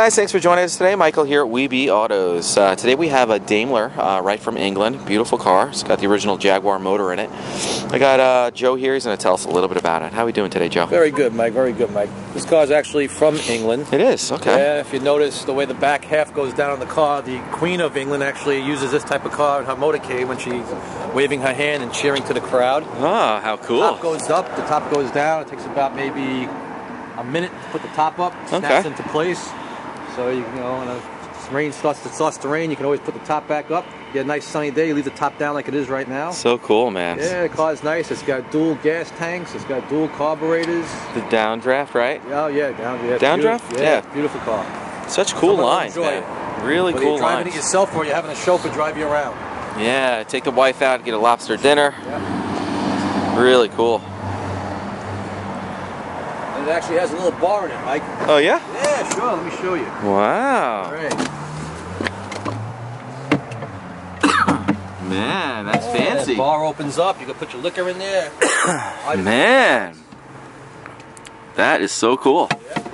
Guys, thanks for joining us today. Michael here at WeBe Autos. Today we have a Daimler right from England. Beautiful car. It's got the original Jaguar motor in it. I got Joe here. He's going to tell us a little bit about it. How are we doing today, Joe? Very good, Mike. Very good, Mike. This car is actually from England. It is? Okay. Yeah, if you notice the way the back half goes down on the car, the Queen of England actually uses this type of car in her motorcade when she's waving her hand and cheering to the crowd. Oh, how cool. The top goes up, the top goes down. It takes about maybe a minute to put the top up. It snaps into place. So, you know, when the rain starts to rain, you can always put the top back up. You get a nice sunny day, you leave the top down like it is right now. So cool, man. Yeah, the car's nice. It's got dual gas tanks. It's got dual carburetors. The downdraft, right? Oh, yeah, downdraft. Downdraft? Yeah. Beautiful car. Such cool lines, man. Really cool lines. Whether you're driving it yourself or you're having a chauffeur drive you around. Yeah, take the wife out and get a lobster dinner. Yeah. Really cool. It actually has a little bar in it, Mike. Oh, yeah? Yeah, sure. Let me show you. Wow. All right. Man, that's fancy. That bar opens up. You can put your liquor in there. Man. That is so cool. Yeah.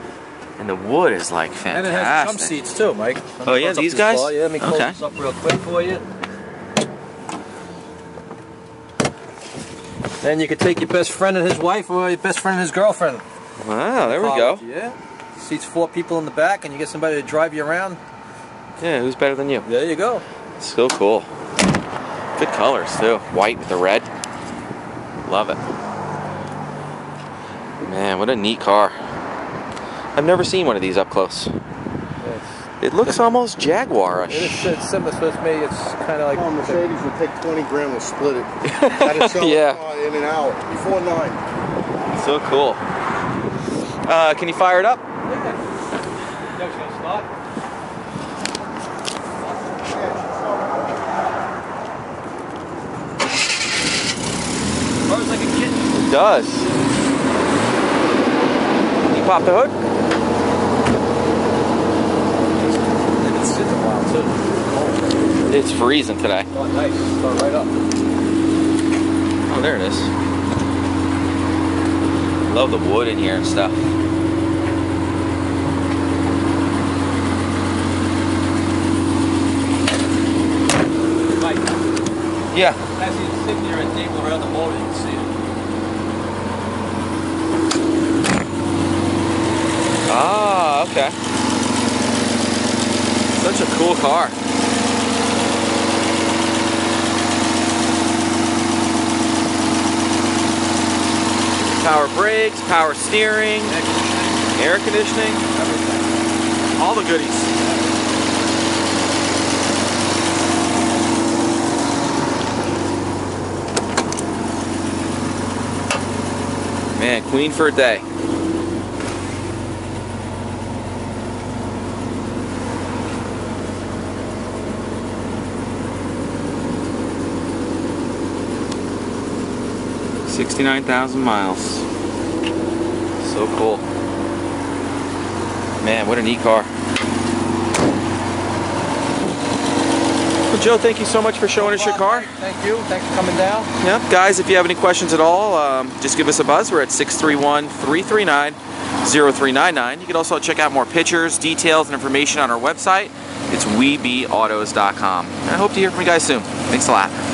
And the wood is, like, fantastic. And it has jump seats, too, Mike. Oh, yeah? These guys? Yeah, let me close this up real quick for you. And you can take your best friend and his wife or your best friend and his girlfriend. Wow, there we go. Yeah. Seats 4 people in the back and you get somebody to drive you around. Yeah, who's better than you? There you go. So cool. Good colors too. White with the red. Love it. Man, what a neat car. I've never seen one of these up close. It looks almost Jaguar-ish. It's similar to me. It's kind of like... Oh, Mercedes would take 20 grand and split it. Yeah. In an hour. Before 9. So cool. Can you fire it up? Yeah. That was going to start. It runs like a kitten. It does. You pop the hood? It's freezing today. Oh, nice. Start right up. Oh, there it is. Love the wood in here and stuff. Mike. Yeah. As you sit there and table around the motor, you can see it. Ah, okay. Such a cool car. Power brakes, power steering, air conditioning, everything. All the goodies. Man, queen for a day. $69,000 miles. So cool. Man, what a neat car. Well, Joe, thank you so much for showing us your car. Thank you. Thanks for coming down. Yep. Guys, if you have any questions at all, just give us a buzz. We're at 631-339-0399. You can also check out more pictures, details, and information on our website. It's webeautos.com. And I hope to hear from you guys soon. Thanks a lot.